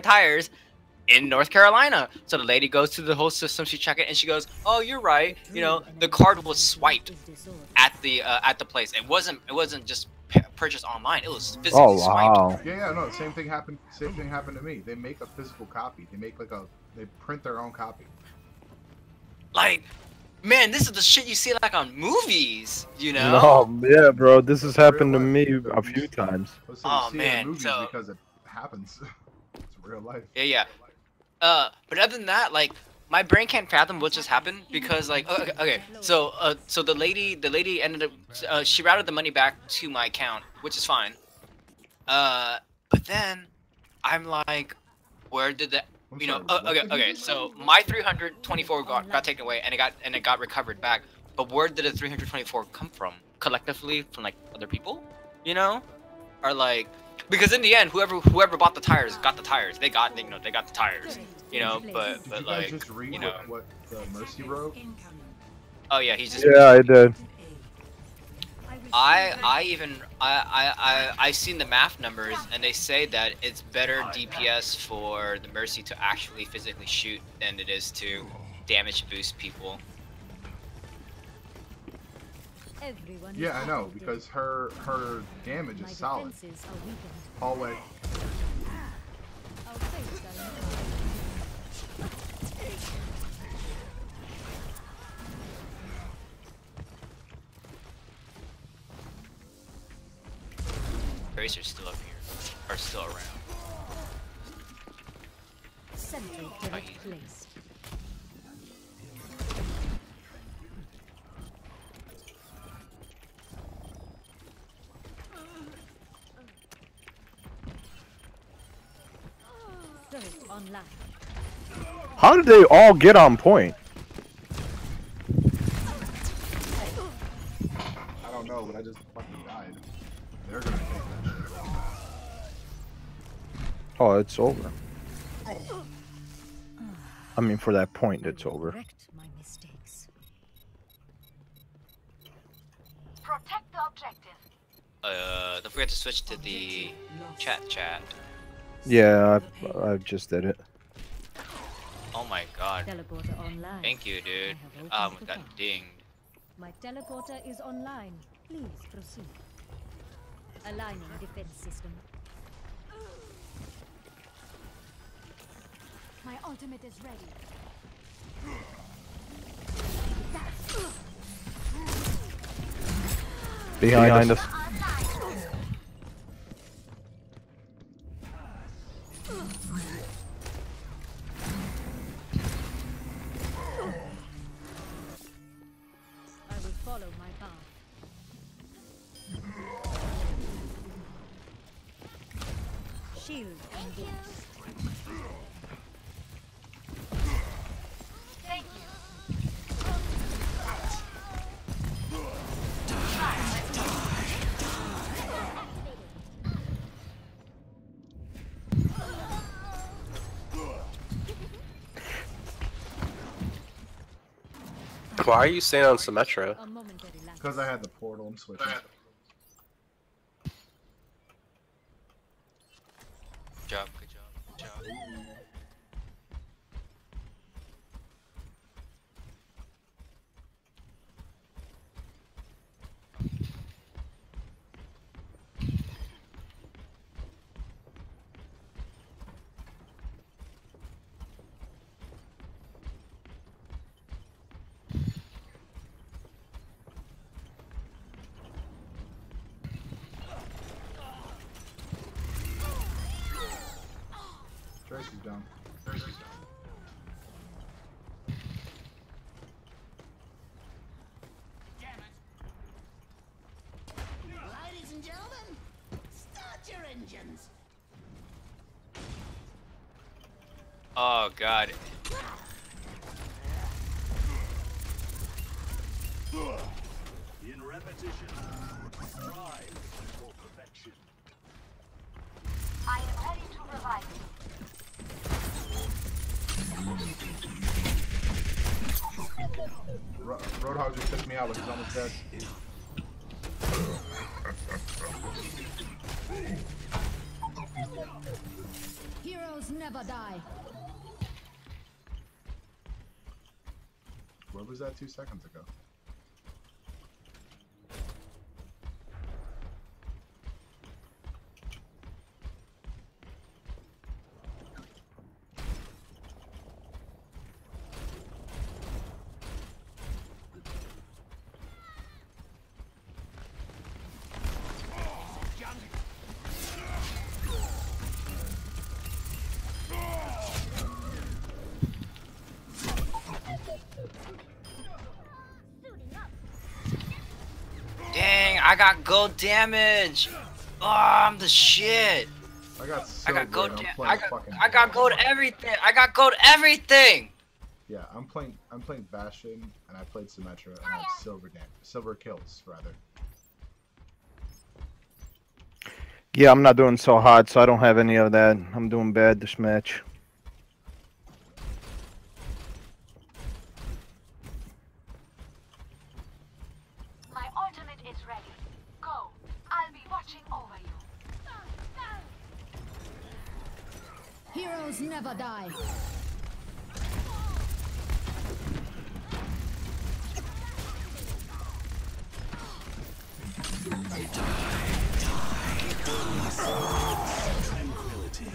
tires? In North Carolina. So the lady goes through the whole system, she checks it, and she goes, oh, you're right, the card was swiped at the place. It wasn't just purchased online, it was physically swiped. Yeah, no, same thing happened to me. They make a physical copy. They print their own copy. Like, man, this is the shit you see like on movies, No, yeah, bro, this has happened to me a few times. Oh, man, so because it happens. It's real life. Yeah. But other than that, like, my brain can't fathom what just happened because, like, okay. So the lady ended up, she routed the money back to my account, which is fine. But then, I'm like, where did that, okay. So my 324 got taken away and it got recovered back. But where did the 324 come from? Collectively from like other people, or like. Because in the end, whoever bought the tires got the tires. They got the tires. But did you guys like just read what Mercy wrote? Oh yeah, he's just. Yeah, I did. I've seen the math numbers, and they say that it's better DPS for the Mercy to actually physically shoot than it is to damage boost people. Yeah, I know, because her damage is solid. Hallway. Tracer's still up here, or still around. Sentry turret placed. Online. How did they all get on point? I don't know, but I just fucking died. They're gonna take that shit real fast. Oh, it's over. I mean, for that point, it's over. Protect the objective. Don't forget to switch to the chat. Yeah, I just did it. Oh my god. Thank you, dude. That dinged. My teleporter is online. Please proceed. Aligning defense system. My ultimate is ready. Behind us. Why are you staying on Symmetra? Because I had the portal, I'm switching. Good job. Oh god. In repetition, strive for perfection. I am ready to revive you. Roadhog just took me out, but he's almost dead. Heroes never die. Where was that 2 seconds ago? I got gold damage. Oh, I'm the shit. I got gold everything. I got gold everything. Yeah, I'm playing Bastion and I played Symmetra and I have silver kills rather. Yeah, I'm not doing so hot, so I don't have any of that. I'm doing bad this match. Never die. Tranquility.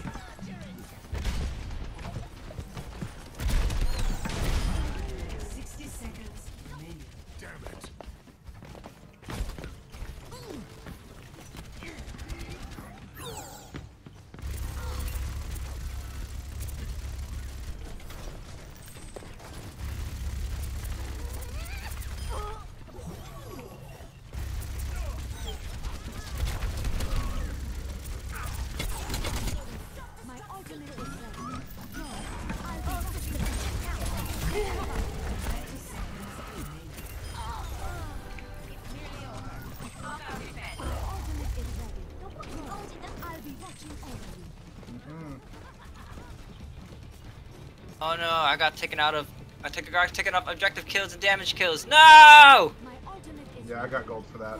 Oh no, I got taken out of. I got taken off objective kills and damage kills. No! Yeah, I got gold for that.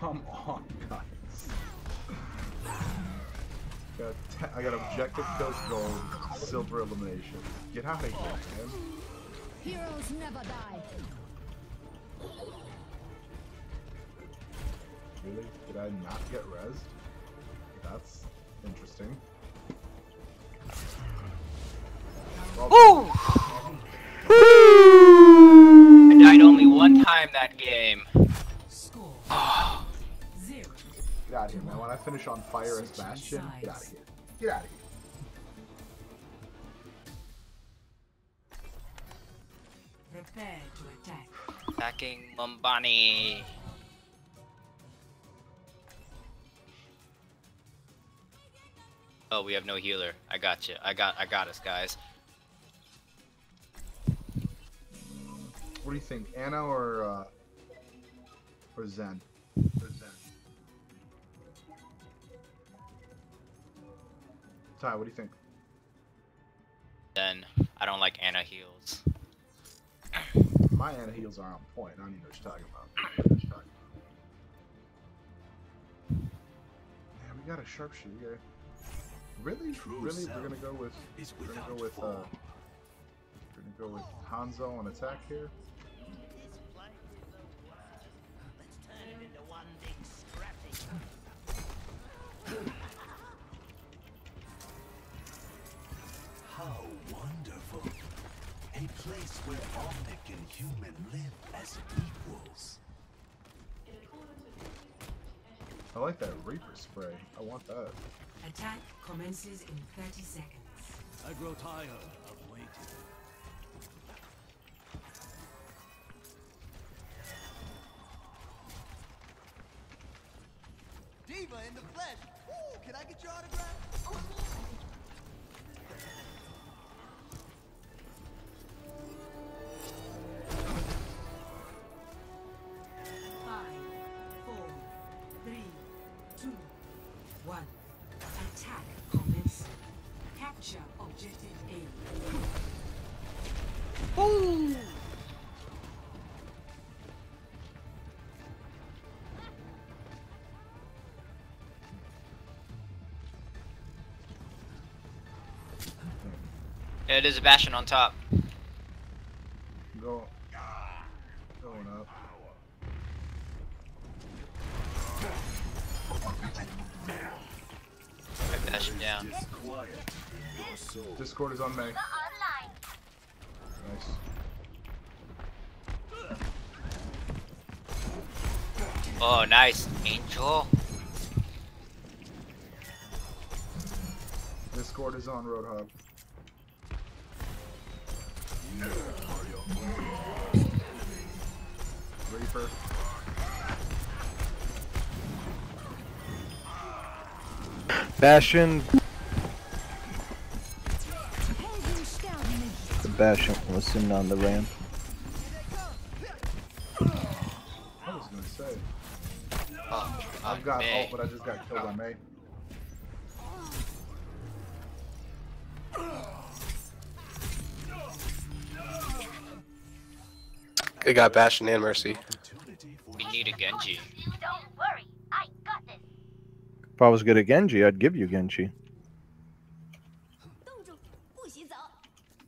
Come on, guys. I got objective kills, gold, silver elimination. Get out of here, man. Heroes never die. Really? Did I not get rezzed? That's interesting. Well, ooh! I died only one time that game. Oh. Get out of here, man. When I finish on fire as Bastion, get out of here. Get out of here. Prepare to attack. Attacking Mumbani. Oh, we have no healer. I got you. I got us, guys. What do you think, Anna or Zen? Or Zen. Ty, what do you think? Zen. I don't like Anna heals. My Anna heals are on point. I don't even know what you're talking about. Man, we got a sharpshooter here. Really? Really? We're gonna go with Hanzo on attack here. How wonderful! A place where Omnic and human live as equals. I like that Reaper spray. I want that. Attack commences in 30 seconds. I grow tired of waiting. Diva in the flesh! Woo! Can I get your autograph? Oh. It is a Bastion on top. Go. Going up. I Bastion down. Discord is on May. Nice. Oh, nice, Angel. Discord is on Roadhog. Reaper. Bastion. The Bastion was sitting on the ramp. I was gonna say. I've got ult, but I just got killed by May. They got Bastion and Mercy. We need a Genji. Don't worry, I got this. If I was good at Genji, I'd give you Genji.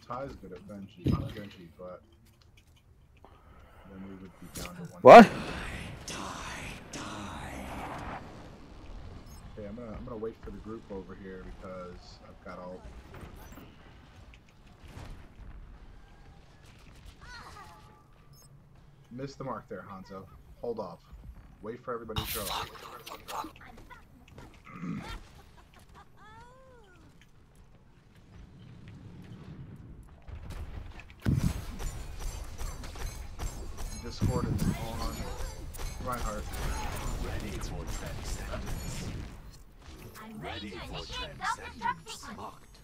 Ty's good at Genji, not Genji, but then we would be down to one. What? Die. Okay, I'm gonna wait for the group over here because I've got all. Missed the mark there, Hanzo. Hold off. Wait for everybody to show up. Discord is on Reinhardt. Ready for transcendence. I'm ready for transcendence. Locked.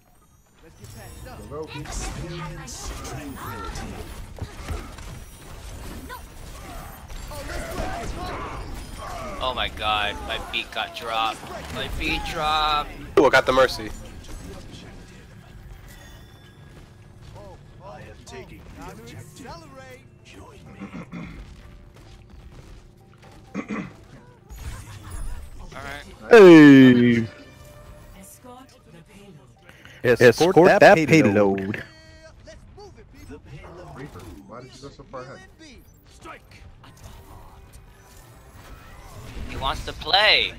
Let's get patched up. The rope experience tranquility. No. Oh my god, my beat got dropped. My beat dropped. Oh, I got the Mercy. I am taking the objective. Join me. Alright. Hey! Escort the payload. Escort that payload. Let's move it, people. The payload. Reaper, why did you go so far ahead? Strike! He wants to play.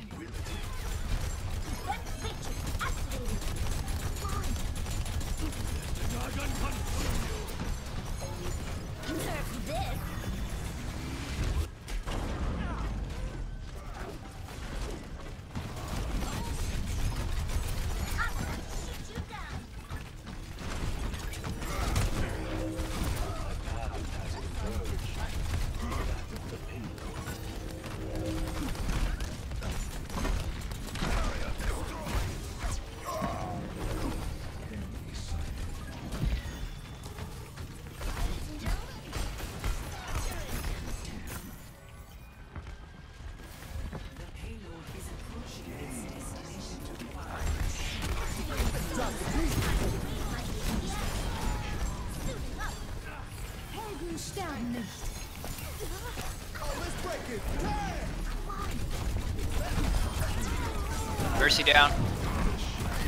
Mercy down.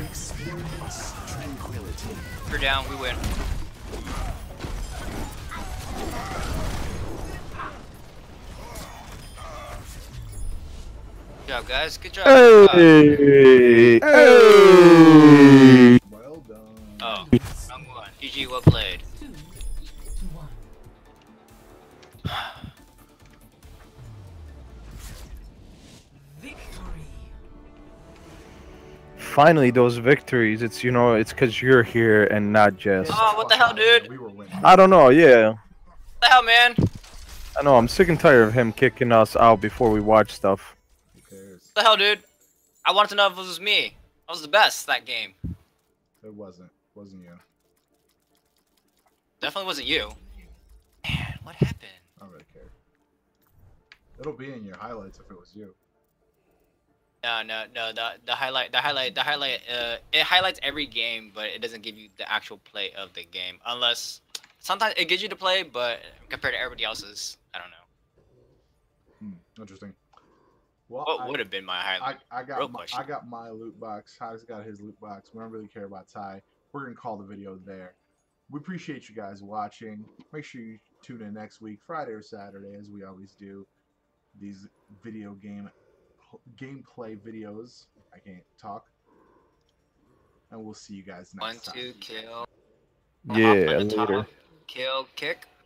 Experience tranquility. We're down, we win. Good job, guys. Good job. Hey. Hey. Well done. Oh, wrong one. GG, well played. Finally, those victories. It's, you know, it's because you're here and not just. Oh, what the hell, dude? I don't know. Yeah. What the hell, man? I know. I'm sick and tired of him kicking us out before we watch stuff. Who cares? What the hell, dude? I wanted to know if it was me. I was the best that game. It wasn't. It wasn't you. Definitely wasn't you. Man, what happened? I don't really care. It'll be in your highlights if it was you. No, it highlights every game, but it doesn't give you the actual play of the game. Unless, sometimes it gives you the play, but compared to everybody else's, I don't know. Hmm, interesting. Well, what would have been my highlight? I got my loot box, Ty's got his loot box. We don't really care about Ty. We're going to call the video there. We appreciate you guys watching. Make sure you tune in next week, Friday or Saturday, as we always do. These video gameplay videos. I can't talk. And we'll see you guys next time. One, two, kill. Yeah, later. Kill, kick.